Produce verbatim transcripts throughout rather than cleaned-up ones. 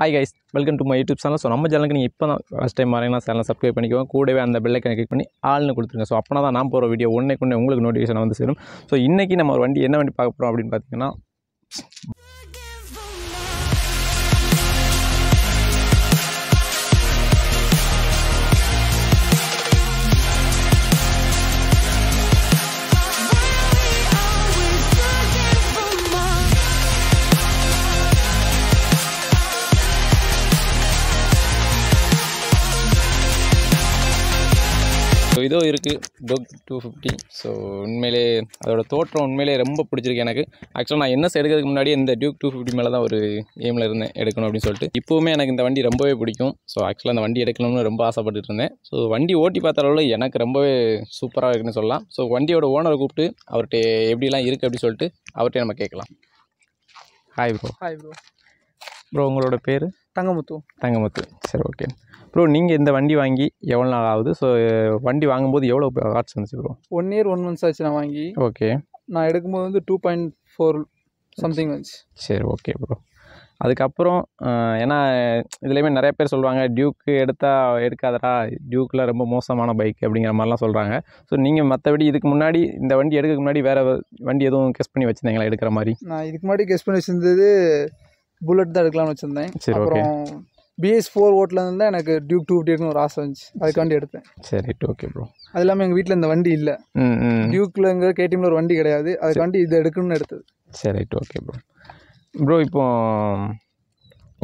Hi guys, welcome to my YouTube channel. So, நம்ம சேனலுக்கு நீங்க இப்ப first time வரீங்கன்னா சேனலை subscribe பண்ணிக்கோங்க. கூடவே அந்த பெல் ஐகானை கிளிக் பண்ணி ஆல் னு கொடுத்துருங்க. சோ அப்பனாதான் நான் போற வீடியோ ஒண்ணேக்குண்ணே உங்களுக்கு நோட்டிஃபிகேஷன் வந்து சேரும். சோ இன்னைக்கு நம்ம ஒரு வண்டி என்ன வண்டி பார்க்க போறோம் அப்படினு பாத்தீங்கன்னா So, this is Duke two fifty. So, I have a Actually, I have a Duke two fifty. I have a aim. I have So, actually, I have a So, I have super. So, I have owner group. Hi, bro. Hi, bro. Bro, your name? Tangamuthu. Tangamuthu. Sir, okay. Bro, you have a vandi vangi, so vandi vaangumbodhu evlo parts vanduchu bro? one year one month aachu na vaangi. Okay. Na edukkumbodhu two point four something vanduchu. Sure, okay bro. Adukaprom ena idileyume nariya per solvanga Duke edutha edukadara Duke la romba mosamana bike abingra maarala solranga. So neenga mathavadi idukku munnadi indha vandi edukkukku munnadi vera vandi edhum guess panni vechindengala edukra mari? Na idukku munnadi guess panni vechindadhu bullet da edukkalam vechindren. Sure, okay. B S four ஓட்ல இருந்தா எனக்கு Duke two fifty எடுக்கணும் ஒரு ஆசை வந்துச்சு. அதுக்காண்டி எடுத்தேன். சரி, okay bro. அதெல்லாம் எங்க வீட்ல இந்த வண்டி இல்ல. ம். Dukeலங்கற K T M ல ஒரு வண்டி கிடையாது. அதுக்காண்டி இத எடுக்கணும்னு எடுத்தது. சரி, ஓகே bro. bro இப்போ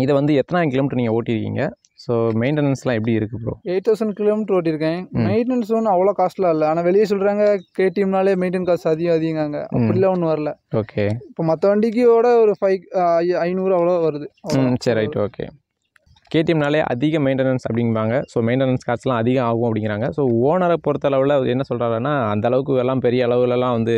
இத வந்து எத்தனை கிலோமீட்டர் நீங்க ஓட்டி இருக்கீங்க? சோ மெயின்டனன்ஸ்லாம் எப்படி இருக்கு bro? eight thousand km ஓட்டி இருக்கேன். மெயின்டனன்ஸ் ஒண்ணு அவ்வளவு காஸ்ட்ல இல்ல. ஆனா வெளிய சொல்றாங்க K T M னாலே மெயின்டனன்ஸ் காஸ்ட் அதிகம் அதிகம்ங்க. அப்படிலாம் ஒண்ணு வரல. ஓகே. இப்போ மத்த வண்டிக்கோட ஒரு five five hundred அவ்வளவு வருது. ம், சரி, right, okay. K T M நாளே அதிக மெயின்டனன்ஸ் அப்படிம்பாங்க. சோ மெயின்டனன்ஸ் காஸ்ட்லாம் அதிகம் ஆகும் அப்படிங்கறாங்க. சோ ஓனரை பொறுத்த அளவுல என்ன சொல்றாருன்னா அந்த அளவுக்கு எல்லாம் பெரிய அளவுலலாம் வந்து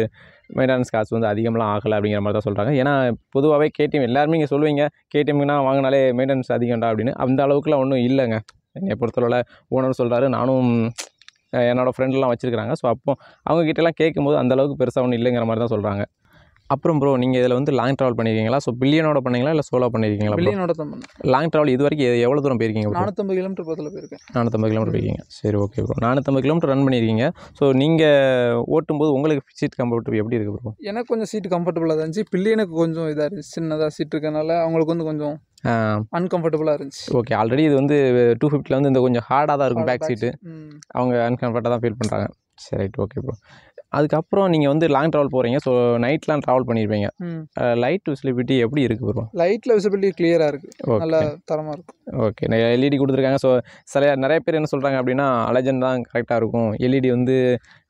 மெயின்டனன்ஸ் காஸ்ட் வந்து அதிகம்லாம் ஆகல அப்படிங்கற மாதிரி தான் சொல்றாங்க. ஏனா பொதுவாவே K T M எல்லாரும் இங்க சொல்லுவீங்க K T Mனா வாங்குனாலே மெயின்டனன்ஸ் அதிகம்டா அப்படினு. அந்த அளவுக்குலாம் ஒண்ணும் இல்லங்க. என்னைய பொறுத்த அளவுல ஓனர் சொல்றாரு, நானும் என்னோட ஃப்ரெண்ட்லாம் வச்சிருக்காங்க. சோ அப்போ அவங்க கிட்ட எல்லாம் கேட்கும்போது அந்த அளவுக்கு பெருசா ஒண்ணும் இல்லங்கற மாதிரி தான் சொல்றாங்க. அப்புறம் bro நீங்க இதல வந்து லாங் டிராவல் பண்ணிருக்கீங்களா? சோ பில்லியனோட பண்ணீங்களா இல்ல சோலோ பண்ணிருக்கீங்களா? பில்லியனோட தான் பண்ணேன். லாங் டிராவல் இது வரைக்கும் எவ்வளவு தூரம் போயிருக்கீங்க? four hundred fifty kilometers பக்கத்துல போயிருக்கேன். four hundred fifty kilometers போயிருக்கீங்க. சரி, okay bro. four hundred fifty kilometers run பண்ணிருக்கீங்க. சோ நீங்க ஓட்டும்போது உங்களுக்கு சீட் கம்ஃபர்ட்டபிள் எப்படி இருக்கு bro? எனக்கு கொஞ்சம் சீட் கம்ஃபர்ட்டபிளா இருந்துச்சு. பில்லியனுக்கு கொஞ்சம் இதா இருந்துச்சு. சின்னதா சீட் இருக்கனால அவங்களுக்கு வந்து கொஞ்சம் அன்கம்ஃபர்ட்டபிளா இருந்துச்சு. ஓகே, ஆல்ரெடி இது வந்து two fifty ல வந்து இந்த கொஞ்சம் ஹார்டா தான் இருக்கும் பேக் சீட். அவங்க அன்கம்ஃபர்ட்டா தான் ஃபீல் பண்றாங்க. சரி, ரைட், ஓகே bro. அதுக்கப்புறம் நீங்கள் வந்து லாங் ட்ராவல் போகிறீங்க. ஸோ நைட்லாம் ட்ராவல் பண்ணியிருப்பீங்க. லைட் விசிபிலிட்டி எப்படி இருக்குது bro? லைட்டில் விசிபிலிட்டி கிளியராக இருக்குது, நல்லா தரமாக இருக்கும். ஓகே, எல்இடி கொடுத்துருக்காங்க. ஸோ சில நிறைய பேர் என்ன சொல்கிறாங்க அப்படின்னா அலஜன் தான் கரெக்டாக இருக்கும், எல்இடி வந்து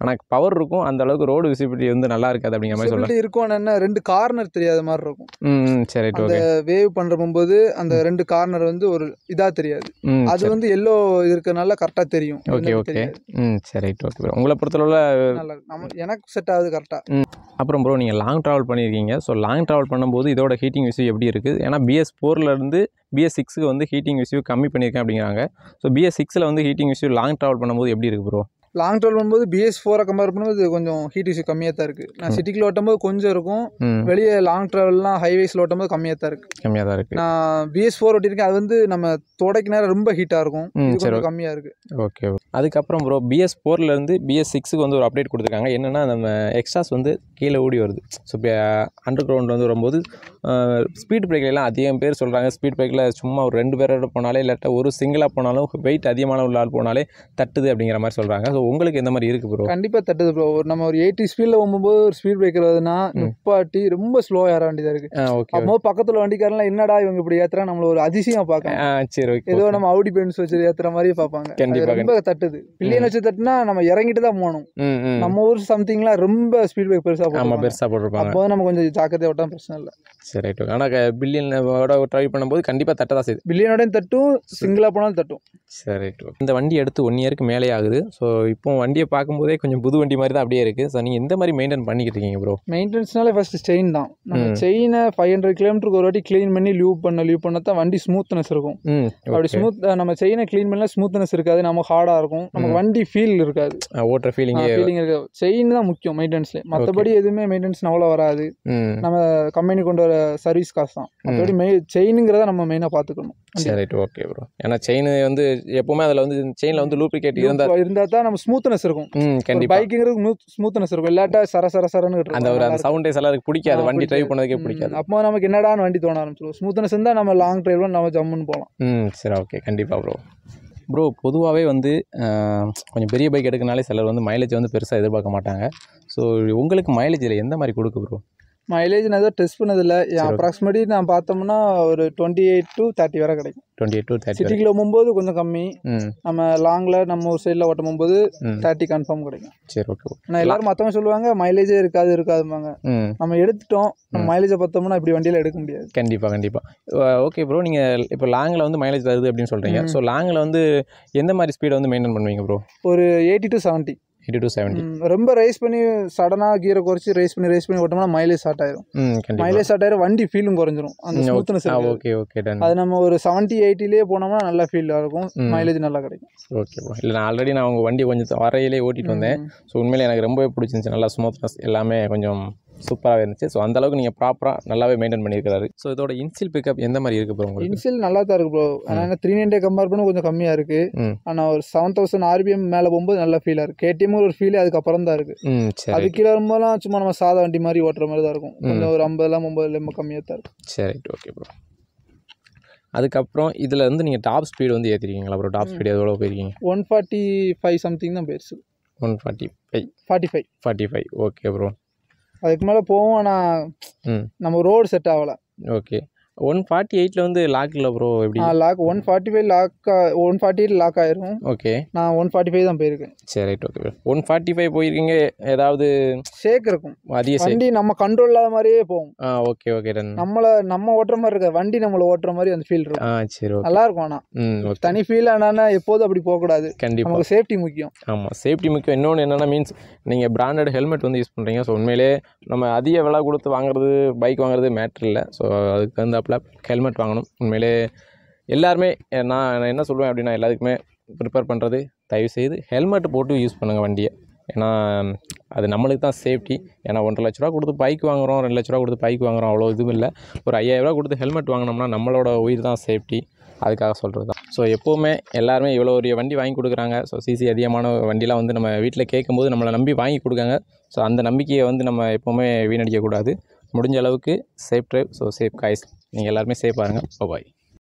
ஆனால் பவர் இருக்கும், அந்த அளவுக்கு ரோடு விசிபிலிட்டி வந்து நல்லா இருக்காது அப்படிங்கிற மாதிரி சொல்லிட்டு இருக்கும். என்ன ரெண்டு கார்னர் தெரியாத மாதிரி இருக்கும். ம், சரி, ஓகே. வேவ் பண்ணுற போகும்போது அந்த ரெண்டு கார்னர் வந்து ஒரு இதாக தெரியாது. அது வந்து எல்லோ இருக்கிறதுனால கரெக்டாக தெரியும். Okay, okay. ம், சரி, ஓகே bro. உங்களை பொறுத்தளவுல எனக்கு செட் ஆகுது கரெக்டா. அப்புறம் ப்ரோ நீங்க லாங் டிராவல் பண்ணிருக்கீங்க. சோ லாங் டிராவல் பண்ணும்போது இதோட ஹீட்டிங் இஷ்யூ எப்படி இருக்கு? ஏன்னா B S four ல இருந்து B S six க்கு வந்து ஹீட்டிங் இஷ்யூ கம்மி பண்ணிருக்காங்க அப்படிங்கறாங்க. சோ B S six ல வந்து ஹீட்டிங் இஷ்யூ லாங் டிராவல் பண்ணும்போது எப்படி இருக்கு ப்ரோ? லாங் டிராவல் பண்ணும்போது B S four கம்பேர் பண்ணும்போது கொஞ்சம் ஹீட் இஷ்யூ கம்மியா தான் இருக்கு. நான் சிட்டிக்குள்ள ஓட்டும்போது கொஞ்சம் இருக்கும், வெளியே லாங் டிராவல்னா ஹைவேஸ்ல ஓட்டும்போது கம்மியா தான் இருக்கு. கம்மியா தான் இருக்கு. நான் B S four ஓட்டிருக்கேன், அது வந்து நம்ம தோடைக்கு நேரா ரொம்ப ஹீட்டா இருக்கும், இது கொஞ்சம் கம்மியா இருக்கு. ஓகே, அதுக்கப்புறம் ப்ரோ B S four ல இருந்து B S six க்கு வந்து ஒரு அப்டேட் கொடுத்துருக்காங்க. என்னன்னா நம்ம எக்ஸ்ட்ராஸ் வந்து கீழே ஓடி வருது. ஸோ அண்டர் கிரவுண்ட் வந்து வரும்போது ஸ்பீட் பிரேக்லாம் அதிகம் பேர் சொல்கிறாங்க. ஸ்பீட் பிரேக்கில் சும்மா ஒரு ரெண்டு பேரோட போனாலே இல்லாட்டா ஒரு சிங்கிளாக போனாலும் வெயிட் அதிகமான உள்ள ஆள் போனாலே தட்டுது அப்படிங்கிற மாதிரி சொல்கிறாங்க. ஸோ உங்களுக்கு எந்த மாதிரி இருக்குது ப்ரோ? கண்டிப்பாக தட்டுது ப்ரோ. ஒரு நம்ம ஒரு எயிட்டி ஸ்பீடில் போகும்போது ஒரு ஸ்பீட் பிரேக்கர் வருதுன்னா நிப்பாட்டி ரொம்ப ஸ்லோவாக ஏற வேண்டியதாக இருக்குது. ஓகே, அப்போ பக்கத்தில் வண்டிக்காரலாம் என்னடா இவங்க இப்படி ஏற்றுறா நம்மளை ஒரு அதிசயமாக பார்க்க. சரி, ஓகே. ஏதோ நம்ம அவுடி பென்ஸ் வச்சு ஏற்றுற மாதிரி பார்ப்பாங்க. கண்டிப்பாக ரொம்ப தட்டுது. பில்லியன் வச்சு தட்டுனா நம்ம இறங்கிட்டு தான் போகணும். நம்ம ஊர் சம்திங்லாம் ரொம்ப ஸ்பீட் பிரேக் பெருசாக போகும், பெருசாக போட்டிருப்பாங்க. அப்போ நம்ம கொஞ்சம் ஜாக்கிரதையாக விட்டால் பிரச்சனை இல்லை. சரி, ரைட், ஓகே. ஆனால் பில்லியனோட ட்ரை பண்ணும்போது கண்டிப்பாக தட்ட தான் செய்யுது. பில்லியனோடையும் தட்டும், சிங்கிளாக போனாலும் தட்டும். சரி, ரைட், ஓகே. இந்த வண்டி எடுத்து ஒன் இயருக்கு மேலே ஆகுது. ஸோ இப்போ வண்டியை பார்க்கும்போதே கொஞ்சம் புது வண்டி மாதிரி தான் அப்படியே இருக்குது. ஸோ நீங்கள் எந்த மாதிரி மெயின்டைன் பண்ணிக்கிட்டு இருக்கீங்க ப்ரோ? மெயின்டெனன்ஸ்னாலே ஃபஸ்ட்டு செயின் தான். நம்ம செயினை ஃபைவ் ஹண்ட்ரட் கிலோமீட்டருக்கு ஒரு வாட்டி க்ளீன் பண்ணி லீவ் பண்ண லீவ் பண்ண தான் வண்டி ஸ்மூத்னஸ் இருக்கும். அப்படி ஸ்மூத் நம்ம செயினை க்ளீன் பண்ணால் ஸ்மூத்னஸ் இருக்காது, நம்ம ஹார்டாக இருக்கும், நம்ம வண்டி ஃபீல் இருக்காது, ஓட்டுற ஃபீலிங் ஃபீலிங் இருக்காது. செயின் தான் முக்கியம் மெயின்டெனன்ஸ்லேயே, மற்றபடி எதுவுமே மெயின்டெனன்ஸ் அவ்வளோ வராது. நம்ம கம்பெனி கொண்டு வர சர்வீஸ் காசு தான், மற்றபடி மெயின் செயினுங்கிறத நம்ம மெயினாக பார்த்துக்கணும். Right, okay bro. ஏன்னா செயின் வந்து எப்பவுமே அதில் வந்து செயினில் வந்து லூப்ரிகேட் இருந்தால் இருந்தால் தான் நம்ம ஸ்மூத்னஸ் இருக்கும். கண்டிப்பாக பைக்குங்கிறது ஸ்மூத்னஸ் இருக்கும், இல்லாட்டா சர சர சரன்னு அந்த ஒரு அந்த சவுண்டே எல்லாருக்கும் பிடிக்காது, வண்டி டிரைவ் பண்ணதுக்கே பிடிக்காது. அப்போ நமக்கு என்னடான்னு வண்டி தோண ஆரம்பிச்சிடும். ஸ்மூத்னஸ் இருந்தால் நம்ம லாங் டிரைவ்ல நம்ம ஜம்முன்னு போகலாம். ம் சரி, ஓகே, கண்டிப்பாக ப்ரோ. ப்ரோ பொதுவாகவே வந்து கொஞ்சம் பெரிய பைக் எடுக்கிறனாலே சிலர் வந்து மைலேஜ் வந்து பெருசாக எதிர்பார்க்க மாட்டாங்க. ஸோ உங்களுக்கு மைலேஜ் இல்லை எந்த மாதிரி கொடுக்கு ப்ரோ? மைலேஜ் நான் ஏதோ டெஸ்ட் பண்ணதில்லை. அப்ராக்சிமேட்லி நான் பார்த்தோம்னா ஒரு டுவெண்ட்டி எயிட் டு தேர்ட்டி வரை கிடைக்கும். டுவெண்ட்டி எயிட் டு தேர்ட்டி சிட்டிக்குள்ள போகும்போது கொஞ்சம் கம்மி, நம்ம லாங்கில் நம்ம ஒரு சைடில் ஓட்டும் போகும்போது தேர்ட்டி கன்ஃபார்ம் கிடைக்கும். சரி, ஓகே. நான் எல்லாரும் மற்றவங்க சொல்லுவாங்க மைலேஜே இருக்காது இருக்காதுமாங்க. நம்ம எடுத்துட்டோம், நம்ம மைலேஜை பார்த்தோம்னா இப்படி வண்டியில் எடுக்க முடியாது. கண்டிப்பாக கண்டிப்பாக. ஓகே ப்ரோ, நீங்கள் இப்போ லாங்கில் வந்து மைலேஜ் வருது அப்படின்னு சொல்கிறீங்க. ஸோ லாங்கில் வந்து எந்த மாதிரி ஸ்பீடை வந்து மெயின்டைன் பண்ணுவீங்க ப்ரோ? ஒரு எயிட்டி டு செவன்ட்டி ரொம்ப ரேஸ் பண்ணி சடனாக கீரை குறைச்சி ரேஸ் பண்ணி ரேஸ் பண்ணி ஓட்டோம்னா மைலேஜ் ஸ்டார்ட் ஆயிரும். மைலேஜ் ஸ்டார்ட் ஆயிரும், வண்டி ஃபீலும் குறைஞ்சிரும். அந்த ஸ்மூத்னஸ் ஓகே ஓகே டன். அது நம்ம ஒரு செவன்ட்டி எயிட்டிலே போனோம்னா நல்லா ஃபீலாக இருக்கும், மைலேஜ் நல்லா கிடைக்கும். Okay bro. இல்லை நான் ஆல்ரெடி நான் உங்கள் வண்டி கொஞ்சம் வரையிலே ஓட்டிட்டு வந்தேன். ஸோ உண்மையிலே எனக்கு ரொம்பவே பிடிச்சிருந்துச்சு, நல்லா ஸ்மூத்னஸ் எல்லாமே கொஞ்சம் சூப்பராக இருந்துச்சு. ஸோ அந்தளவுக்கு நீங்கள் ப்ராப்பராக நல்லாவே மெயின்டைன் பண்ணியிருக்காரு. ஸோ இதோட இன்சில் பிக்கப் எந்த மாதிரி இருக்குது ப்ரோ? உங்களுக்கு இன்சில் நல்லா தான் இருக்குது ப்ரோ. ஆனால் த்ரீ நைன்டே கம்பேர் பண்ண கொஞ்சம் கம்மியாக இருக்குது. ஆனால் ஒரு செவன் தௌசண்ட் ஆர்பிஎம் மேலே போகும்போது நல்லா ஃபீலாக இருக்குது. கேடிஎம் ஒரு ஃபீல் அதுக்கப்புறம் தான் இருக்குது. அது கீழே வரும்போதெல்லாம் சும்மா நம்ம சாதா வண்டி மாதிரி ஓட்டுற மாதிரி தான் இருக்கும். கொஞ்சம் ஒரு ஐம்பதுலாம் ஒம்பதுல ரொம்ப கம்மியாக தான் இருக்குது. சரி, ஓகே ப்ரோ. அதுக்கப்புறம் இதில் வந்து நீங்கள் டாப் ஸ்பீடு வந்து ஏற்றிருக்கீங்களா ப்ரோ? டாப் ஸ்பீடு எவ்வளோ போயிருக்கீங்க? ஒன் ஃபார்ட்டி ஃபைவ் சம்திங் தான் போயிடுச்சு. One forty five forty five forty five okay bro. அதுக்கு மேலே போவோம். ஆனால் நம்ம ரோடு செட் ஆகலை. ஓகே. ஒன் ஃபார்ட்டி எயிட்டில் வந்து லாக் இல்லை ப்ரோ? எப்படி lock? One forty five lock one forty eight lock ஆயிரும். ஓகே, நான் ஒன் ஃபார்ட்டி ஃபைவ் தான் போயிருக்கேன். சரி, right, okay. One forty five போயிருக்கீங்க, ஏதாவது ஷேக் இருக்கும் அதிக வண்டி நம்ம கண்ட்ரோல் இல்லாத மாதிரியே போகும். ஆ, ஓகே ஓகே டன். நம்மளை நம்ம ஓட்டுற மாதிரி இருக்க வண்டி நம்மளை ஓட்டுற மாதிரி அந்த ஃபீல் இருக்கும். ஆ சரி, ஓகே, நல்லா இருக்கும். ஆனால் தனி ஃபீல் ஆனால் எப்போதும் அப்படி போகக்கூடாது. கண்டிப்பாக நமக்கு சேஃப்டி முக்கியம். ஆமாம், சேஃப்டி முக்கியம். இன்னொன்று என்னென்னா மீன்ஸ் நீங்கள் பிராண்டட் ஹெல்மெட் வந்து யூஸ் பண்ணுறீங்க. ஸோ உண்மையிலே நம்ம அதிக விலை கொடுத்து வாங்குறது பைக் வாங்குறது மேட்ரு இல்லை. ஸோ அதுக்கு தகுந்த ஹெல்மெட் வாங்கணும். உண்மையிலே எல்லாருமே நான் என்ன சொல்லுவேன் அப்படின்னா எல்லாருக்குமே ப்ரிப்பேர் பண்ணுறது தயவு செய்து ஹெல்மெட் போட்டு யூஸ் பண்ணுங்கள் வண்டியை. ஏன்னா அது நம்மளுக்கு தான் சேஃப்டி. ஏன்னா ஒன்றரை லட்ச ரூபா கொடுத்து பைக் வாங்குகிறோம், ரெண்டு லட்ச ரூபா கொடுத்து பைக் வாங்குகிறோம், அவ்வளோ இதுவும் இல்லை. ஒரு ஐயாயிரரூவா கொடுத்து ஹெல்மெட் வாங்கினோம்னா நம்மளோட உயிர் தான் சேஃப்டி. அதுக்காக சொல்கிறது தான். ஸோ எப்போவுமே எல்லாருமே இவ்வளோ ஒரு வண்டி வாங்கி கொடுக்குறாங்க. ஸோ சிசி அதிகமான வண்டிலாம் வந்து நம்ம வீட்டில் கேட்கும்போது நம்மளை நம்பி வாங்கி கொடுக்காங்க. ஸோ அந்த நம்பிக்கையை வந்து நம்ம எப்போவுமே வீணடிக்கக்கூடாது. முடிஞ்ச அளவுக்கு safe drive. So safe guys, நீங்கள் எல்லாருமே சேஃபாக இருங்க. பாய்.